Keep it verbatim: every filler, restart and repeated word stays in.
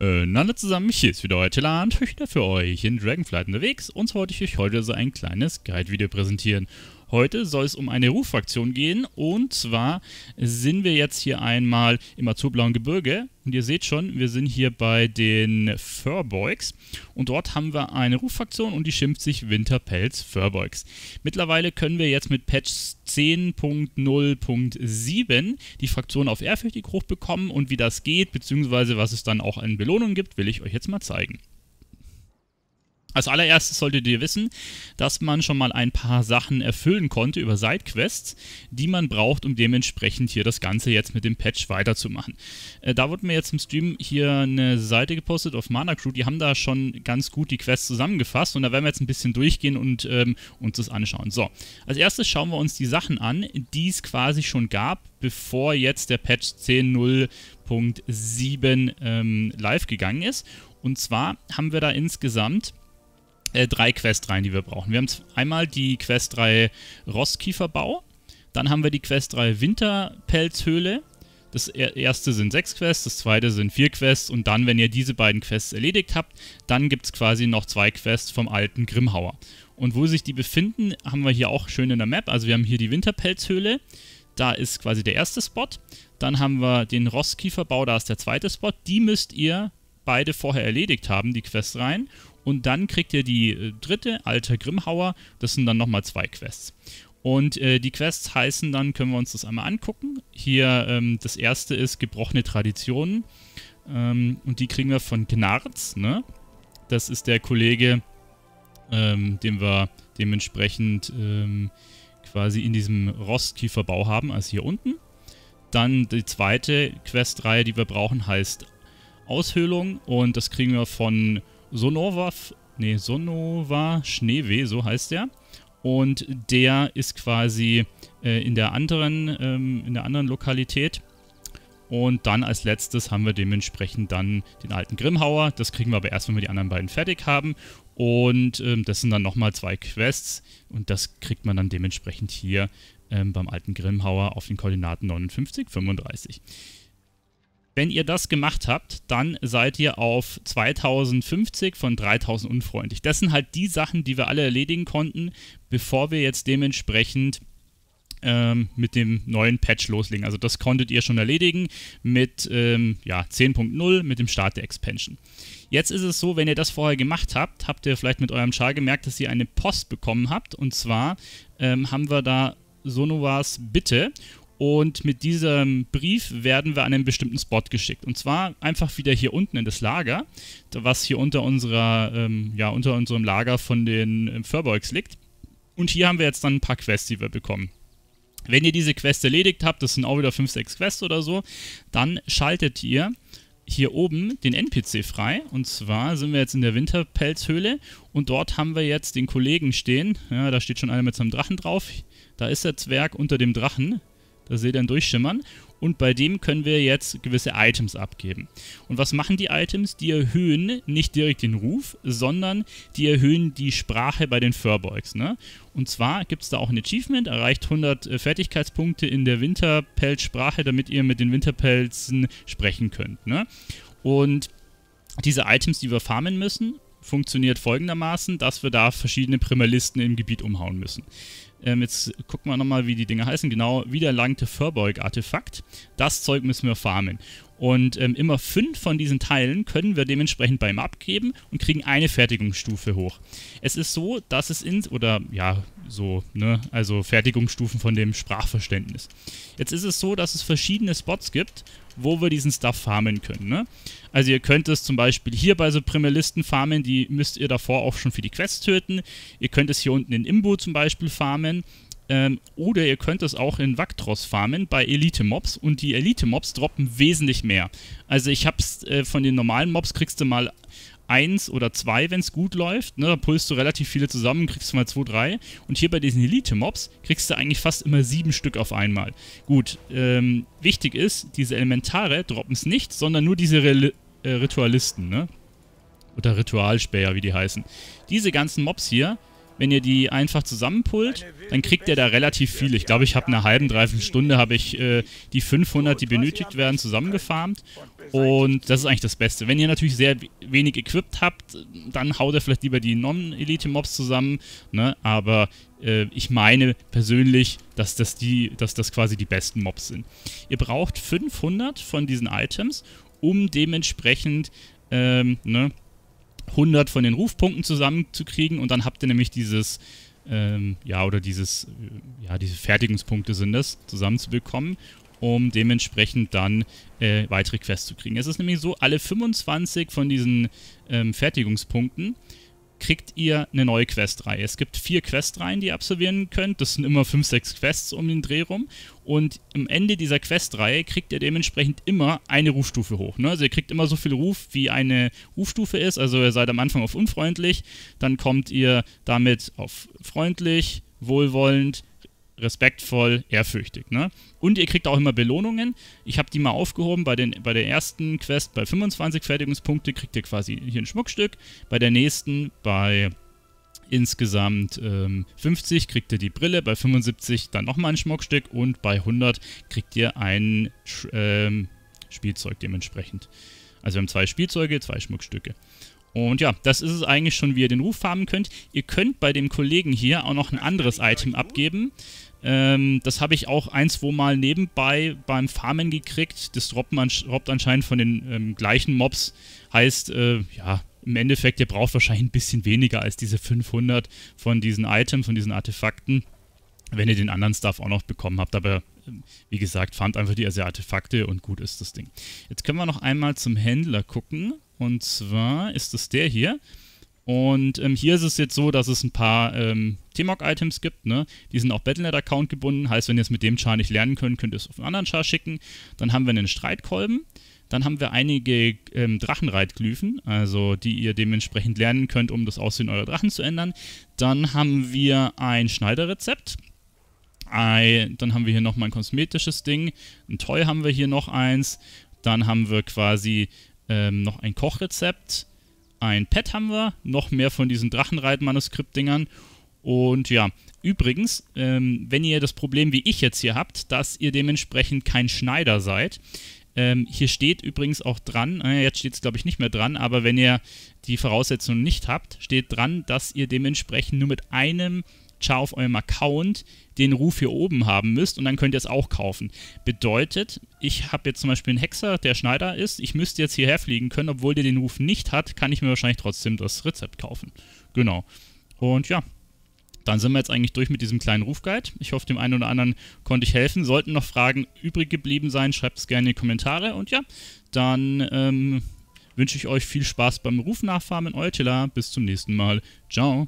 Äh, Hallo zusammen, hier ist wieder euer Telar und ich bin wieder für euch in Dragonflight unterwegs und wollte ich euch heute so ein kleines Guide-Video präsentieren. Heute soll es um eine Ruffraktion gehen und zwar sind wir jetzt hier einmal im azurblauen Gebirge und ihr seht schon, wir sind hier bei den Furbolgs und dort haben wir eine Ruffraktion und die schimpft sich Winterpelz Furbolgs. Mittlerweile können wir jetzt mit Patch zehn Punkt null Punkt sieben die Fraktion auf ehrfürchtig hochbekommen und wie das geht, beziehungsweise was es dann auch an Belohnungen gibt, will ich euch jetzt mal zeigen. Als allererstes solltet ihr wissen, dass man schon mal ein paar Sachen erfüllen konnte über Sidequests, die man braucht, um dementsprechend hier das Ganze jetzt mit dem Patch weiterzumachen. Äh, da wurde mir jetzt im Stream hier eine Seite gepostet auf Mana Crew, die haben da schon ganz gut die Quests zusammengefasst und da werden wir jetzt ein bisschen durchgehen und ähm, uns das anschauen. So, als erstes schauen wir uns die Sachen an, die es quasi schon gab, bevor jetzt der Patch zehn Punkt null Punkt sieben ähm, live gegangen ist. Und zwar haben wir da insgesamt Äh, drei Questreihen, die wir brauchen. Wir haben einmal die Questreihe Rosskieferbau, dann haben wir die Questreihe Winterpelzhöhle. Das erste sind sechs Quests, das zweite sind vier Quests und dann, wenn ihr diese beiden Quests erledigt habt, dann gibt es quasi noch zwei Quests vom alten Grimmhauer. Und wo sich die befinden, haben wir hier auch schön in der Map. Also wir haben hier die Winterpelzhöhle, da ist quasi der erste Spot. Dann haben wir den Rosskieferbau, da ist der zweite Spot. Die müsst ihr beide vorher erledigt haben, die Questreihen. Und dann kriegt ihr die äh, dritte, alter Grimmhauer, das sind dann nochmal zwei Quests. Und äh, die Quests heißen dann, können wir uns das einmal angucken. Hier ähm, das erste ist gebrochene Traditionen ähm, und die kriegen wir von Gnarz, ne? Das ist der Kollege, ähm, den wir dementsprechend ähm, quasi in diesem Rostkieferbau haben, also hier unten. Dann die zweite Questreihe, die wir brauchen, heißt Aushöhlung und das kriegen wir von Sonnova, nee, Sonnova Schneeweh, so heißt der. Und der ist quasi äh, in der anderen, ähm, in der anderen Lokalität. Und dann als letztes haben wir dementsprechend dann den alten Grimmhauer. Das kriegen wir aber erst, wenn wir die anderen beiden fertig haben. Und ähm, das sind dann nochmal zwei Quests. Und das kriegt man dann dementsprechend hier ähm, beim alten Grimmhauer auf den Koordinaten neunundfünfzig, fünfunddreißig. Wenn ihr das gemacht habt, dann seid ihr auf zweitausendfünfzig von dreitausend unfreundlich. Das sind halt die Sachen, die wir alle erledigen konnten, bevor wir jetzt dementsprechend ähm, mit dem neuen Patch loslegen. Also das konntet ihr schon erledigen mit ähm, ja, zehn Punkt null, mit dem Start der Expansion. Jetzt ist es so, wenn ihr das vorher gemacht habt, habt ihr vielleicht mit eurem Char gemerkt, dass ihr eine Post bekommen habt. Und zwar ähm, haben wir da Sonnavars Bitte. Und mit diesem Brief werden wir an einen bestimmten Spot geschickt. Und zwar einfach wieder hier unten in das Lager, was hier unter, unserer, ähm, ja, unter unserem Lager von den ähm, Furbolgs liegt. Und hier haben wir jetzt dann ein paar Quests, die wir bekommen. Wenn ihr diese Quests erledigt habt, das sind auch wieder fünf, sechs Quests oder so, dann schaltet ihr hier oben den N P C frei. Und zwar sind wir jetzt in der Winterpelzhöhle und dort haben wir jetzt den Kollegen stehen. Ja, da steht schon einer mit seinem Drachen drauf. Da ist der Zwerg unter dem Drachen. Da seht ihr ihn durchschimmern. Und bei dem können wir jetzt gewisse Items abgeben. Und was machen die Items? Die erhöhen nicht direkt den Ruf, sondern die erhöhen die Sprache bei den Furbolgs, ne? Und zwar gibt es da auch ein Achievement, erreicht hundert Fertigkeitspunkte in der Winterpelz-Sprache, damit ihr mit den Winterpelzen sprechen könnt, ne? Und diese Items, die wir farmen müssen, funktioniert folgendermaßen, dass wir da verschiedene Primalisten im Gebiet umhauen müssen. Ähm, jetzt gucken wir nochmal, wie die Dinger heißen. Genau, wiedererlangte Furbolg-Artefakt. Das Zeug müssen wir farmen. Und ähm, immer fünf von diesen Teilen können wir dementsprechend bei ihm abgeben und kriegen eine Fertigungsstufe hoch. Es ist so, dass es ins, oder ja, so, ne, also Fertigungsstufen von dem Sprachverständnis. Jetzt ist es so, dass es verschiedene Spots gibt, wo wir diesen Stuff farmen können, ne? Also ihr könnt es zum Beispiel hier bei so Primalisten farmen, die müsst ihr davor auch schon für die Quest töten. Ihr könnt es hier unten in Imbu zum Beispiel farmen. Ähm, oder ihr könnt es auch in Vaktros farmen bei Elite-Mobs. Und die Elite-Mobs droppen wesentlich mehr. Also ich hab's äh, von den normalen Mobs kriegst du mal eins oder zwei, wenn es gut läuft, ne? Da pullst du relativ viele zusammen, kriegst du mal zwei, drei. Und hier bei diesen Elite-Mobs kriegst du eigentlich fast immer sieben Stück auf einmal. Gut, ähm, wichtig ist, diese Elementare droppen es nicht, sondern nur diese Re äh, Ritualisten, ne? Oder Ritualspäher, wie die heißen. Diese ganzen Mobs hier Wenn ihr die einfach zusammenpullt, dann kriegt ihr da relativ viel. Ich glaube, ich habe eine halben, dreiviertel Stunde habe ich äh, die fünfhundert, die benötigt werden, zusammengefarmt. Und das ist eigentlich das Beste. Wenn ihr natürlich sehr wenig equipped habt, dann haut ihr vielleicht lieber die Non-Elite-Mobs zusammen. Ne? Aber äh, ich meine persönlich, dass das, die, dass das quasi die besten Mobs sind. Ihr braucht fünfhundert von diesen Items, um dementsprechend ähm, ne, hundert von den Rufpunkten zusammenzukriegen, und dann habt ihr nämlich dieses, ähm, ja, oder dieses, ja, diese Fertigungspunkte sind das, zusammenzubekommen, um dementsprechend dann äh, weitere Quests zu kriegen. Es ist nämlich so, alle fünfundzwanzig von diesen ähm, Fertigungspunkten kriegt ihr eine neue Questreihe. Es gibt vier Questreihen, die ihr absolvieren könnt. Das sind immer fünf, sechs Quests um den Dreh rum. Und am Ende dieser Questreihe kriegt ihr dementsprechend immer eine Rufstufe hoch. Ne? Also ihr kriegt immer so viel Ruf, wie eine Rufstufe ist. Also ihr seid am Anfang auf unfreundlich, dann kommt ihr damit auf freundlich, wohlwollend, respektvoll, ehrfürchtig. Ne? Und ihr kriegt auch immer Belohnungen. Ich habe die mal aufgehoben. Bei, den, bei der ersten Quest bei fünfundzwanzig Fertigungspunkte kriegt ihr quasi hier ein Schmuckstück. Bei der nächsten bei insgesamt ähm, fünfzig kriegt ihr die Brille. Bei fünfundsiebzig dann nochmal ein Schmuckstück. Und bei hundert kriegt ihr ein ähm, Spielzeug dementsprechend. Also wir haben zwei Spielzeuge, zwei Schmuckstücke. Und ja, das ist es eigentlich schon, wie ihr den Ruf farmen könnt. Ihr könnt bei dem Kollegen hier auch noch ein anderes Item abgeben. Ähm, das habe ich auch ein, zwei Mal nebenbei beim Farmen gekriegt. Das droppt, man, droppt anscheinend von den ähm, gleichen Mobs. Heißt, äh, ja, im Endeffekt, ihr braucht wahrscheinlich ein bisschen weniger als diese fünfhundert von diesen Items, von diesen Artefakten, wenn ihr den anderen Stuff auch noch bekommen habt. Aber wie gesagt, farmt einfach die Artefakte und gut ist das Ding. Jetzt können wir noch einmal zum Händler gucken. Und zwar ist es der hier. Und ähm, hier ist es jetzt so, dass es ein paar ähm, T M O C-Items gibt, ne? Die sind auch Battlenet-Account gebunden. Heißt, wenn ihr es mit dem Char nicht lernen könnt, könnt ihr es auf einen anderen Char schicken. Dann haben wir einen Streitkolben. Dann haben wir einige ähm, Drachenreitglyphen, also die ihr dementsprechend lernen könnt, um das Aussehen eurer Drachen zu ändern. Dann haben wir ein Schneiderrezept. Ein, dann haben wir hier nochmal ein kosmetisches Ding. Ein Toy haben wir hier noch eins. Dann haben wir quasi ähm, noch ein Kochrezept. Ein Pet haben wir. Noch mehr von diesen Drachenreit-Manuskript-Dingern. Und ja, übrigens, ähm, wenn ihr das Problem wie ich jetzt hier habt, dass ihr dementsprechend kein Schneider seid, ähm, hier steht übrigens auch dran, äh, jetzt steht es glaube ich nicht mehr dran, aber wenn ihr die Voraussetzungen nicht habt, steht dran, dass ihr dementsprechend nur mit einem Char auf eurem Account den Ruf hier oben haben müsst, und dann könnt ihr es auch kaufen. Bedeutet, ich habe jetzt zum Beispiel einen Hexer, der Schneider ist, ich müsste jetzt hierher fliegen können, obwohl der den Ruf nicht hat, kann ich mir wahrscheinlich trotzdem das Rezept kaufen. Genau. Und ja, dann sind wir jetzt eigentlich durch mit diesem kleinen Rufguide. Ich hoffe, dem einen oder anderen konnte ich helfen. Sollten noch Fragen übrig geblieben sein, schreibt es gerne in die Kommentare. Und ja, dann ähm, wünsche ich euch viel Spaß beim Ruf nachfarmen. Eutila, bis zum nächsten Mal. Ciao.